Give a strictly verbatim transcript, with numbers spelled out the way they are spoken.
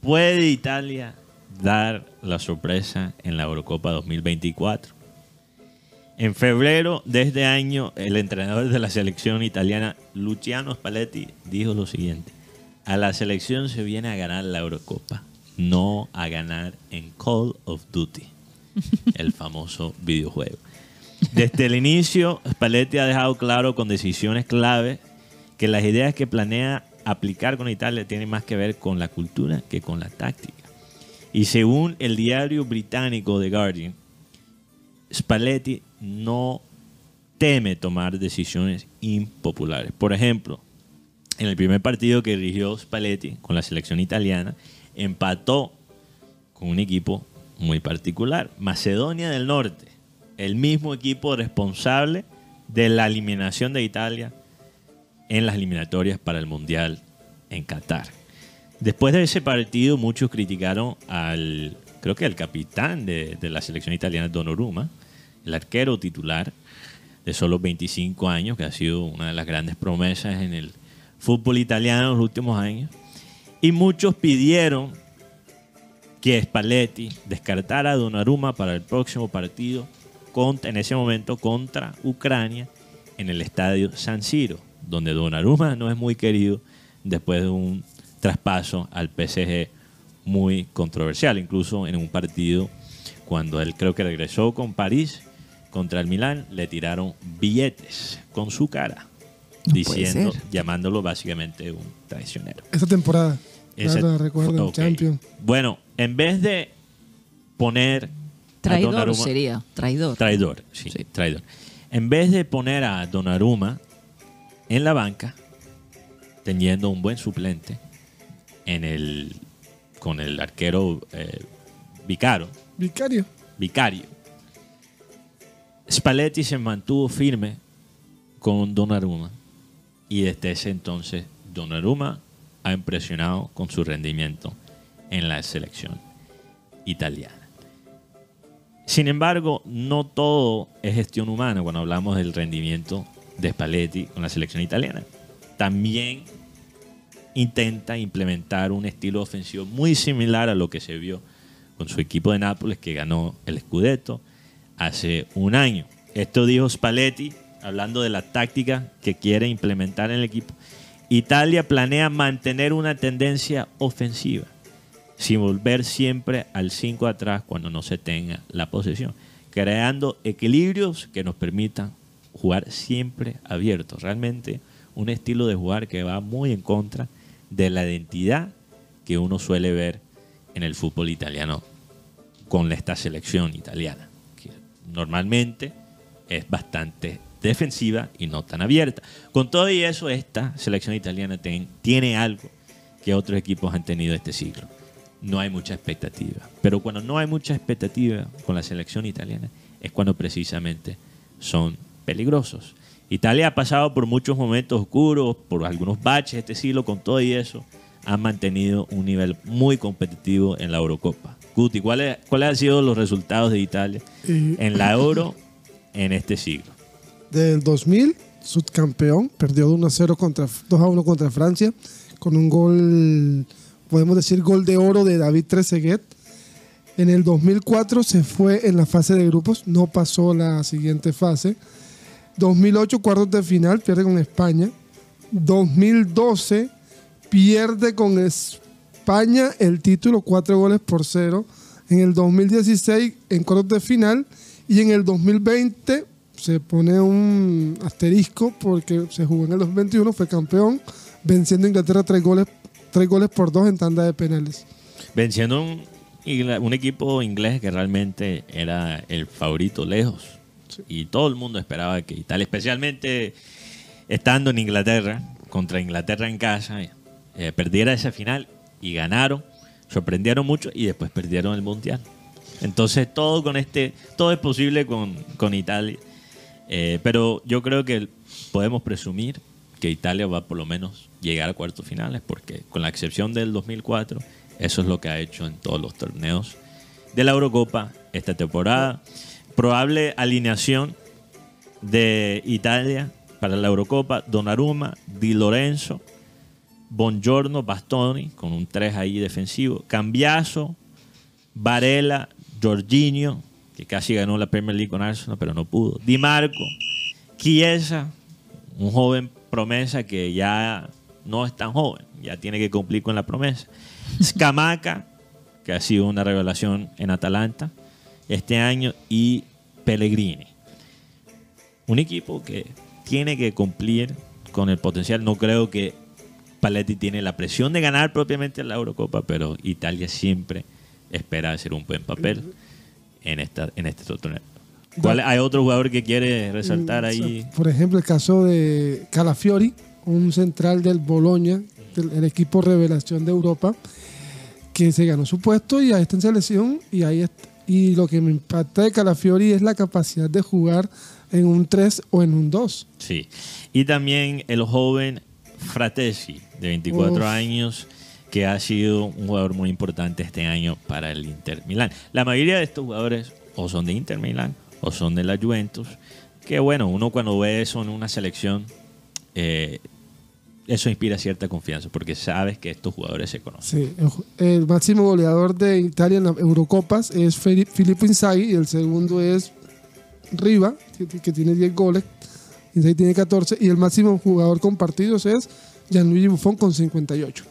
¿Puede Italia dar la sorpresa en la Eurocopa dos mil veinticuatro? En febrero de este año, el entrenador de la selección italiana, Luciano Spalletti, dijo lo siguiente: a la selección se viene a ganar la Eurocopa, no a ganar en Call of Duty, el famoso videojuego. Desde el inicio, Spalletti ha dejado claro con decisiones clave que las ideas que planea aplicar con Italia tienen más que ver con la cultura que con la táctica. Y según el diario británico The Guardian, Spalletti no teme tomar decisiones impopulares. Por ejemplo, en el primer partido que dirigió Spalletti con la selección italiana, empató con un equipo muy particular, Macedonia del Norte, el mismo equipo responsable de la eliminación de Italia en las eliminatorias para el Mundial en Qatar. Después de ese partido, muchos criticaron al, creo que al capitán de, de la selección italiana, Donnarumma, el arquero titular de solo veinticinco años, que ha sido una de las grandes promesas en el fútbol italiano en los últimos años. Y muchos pidieron que Spalletti descartara a Donnarumma para el próximo partido contra, en ese momento contra Ucrania en el estadio San Siro, donde Donnarumma no es muy querido después de un traspaso al P S G muy controversial, incluso en un partido cuando él creo que regresó con París contra el Milán, le tiraron billetes con su cara, no diciendo, llamándolo básicamente un traicionero. Esa temporada, esa, no recuerdo, okay. Champions. Bueno, en vez de poner traidor a Donnarumma, sería traidor, traidor, sí, sí, traidor. En vez de poner a Donnarumma en la banca, teniendo un buen suplente en el con el arquero eh, Vicario. Vicario. Vicario. Spalletti se mantuvo firme con Donnarumma y desde ese entonces Donnarumma ha impresionado con su rendimiento en la selección italiana. Sin embargo, no todo es gestión humana cuando hablamos del rendimiento de Spalletti con la selección italiana. También intenta implementar un estilo ofensivo muy similar a lo que se vio con su equipo de Nápoles, que ganó el Scudetto hace un año. Esto dijo Spalletti hablando de la táctica que quiere implementar en el equipo. Italia planea mantener una tendencia ofensiva sin volver siempre al cinco atrás cuando no se tenga la posesión, creando equilibrios que nos permitan jugar siempre abiertos. Realmente un estilo de jugar que va muy en contra de la identidad que uno suele ver en el fútbol italiano con esta selección italiana, que normalmente es bastante defensiva y no tan abierta. Con todo y eso, esta selección italiana ten, tiene algo que otros equipos han tenido este siglo: no hay mucha expectativa. Pero cuando no hay mucha expectativa con la selección italiana es cuando precisamente son peligrosos. Italia ha pasado por muchos momentos oscuros, por algunos baches este siglo. Con todo y eso, han mantenido un nivel muy competitivo en la Eurocopa. Guti, ¿cuáles cuál han sido los resultados de Italia eh, en la Euro en este siglo? Del dos mil, subcampeón, perdió uno a cero contra dos a uno contra Francia, con un gol, podemos decir gol de oro, de David Trezeguet. En el dos mil cuatro se fue en la fase de grupos, no pasó la siguiente fase. dos mil ocho, cuartos de final, pierde con España. dos mil doce, pierde con España el título, cuatro goles por cero. En el dos mil dieciséis, en cuartos de final. Y en el dos mil veinte, se pone un asterisco porque se jugó en el dos mil veintiuno, fue campeón, venciendo a Inglaterra tres goles, tres goles por dos en tanda de penales. Venciendo un, un equipo inglés que realmente era el favorito lejos. Sí. Y todo el mundo esperaba que Italia, especialmente estando en Inglaterra, contra Inglaterra en casa, eh, perdiera esa final, y ganaron, sorprendieron mucho y después perdieron el Mundial. Entonces todo con este todo es posible con, con Italia, eh, pero yo creo que podemos presumir que Italia va por lo menos llegar a cuartos finales, porque con la excepción del dos mil cuatro, eso es lo que ha hecho en todos los torneos de la Eurocopa esta temporada. Probable alineación de Italia para la Eurocopa: Donnarumma, Di Lorenzo, Bongiorno, Bastoni, con un tres ahí defensivo, Cambiaso, Varela, Jorginho, que casi ganó la Premier League con Arsenal, pero no pudo, Di Marco, Chiesa, un joven promesa que ya no es tan joven, ya tiene que cumplir con la promesa, Scamacca, que ha sido una revelación en Atalanta este año, y Pellegrini. Un equipo que tiene que cumplir con el potencial. No creo que Spalletti tiene la presión de ganar propiamente la Eurocopa, pero Italia siempre espera hacer un buen papel en, esta, en este torneo. ¿Cuál, ¿Hay otro jugador que quiere resaltar ahí? Por ejemplo, el caso de Calafiori, un central del Bologna, el equipo revelación de Europa, que se ganó su puesto y ahí está en selección. Y, ahí está. Y lo que me impacta de Calafiori es la capacidad de jugar en un tres o en un dos. Sí. Y también el joven Fratesi, de veinticuatro Uf. años, que ha sido un jugador muy importante este año para el Inter Milán. La mayoría de estos jugadores o son de Inter Milán o son de la Juventus, que bueno, uno cuando ve eso en una selección, eh, eso inspira cierta confianza, porque sabes que estos jugadores se conocen. Sí, el, el máximo goleador de Italia en las Eurocopas es Filippo Inzaghi, y el segundo es Riva, que, que tiene diez goles, Inzaghi tiene catorce, y el máximo jugador con partidos es Gianluigi Buffon con cincuenta y ocho.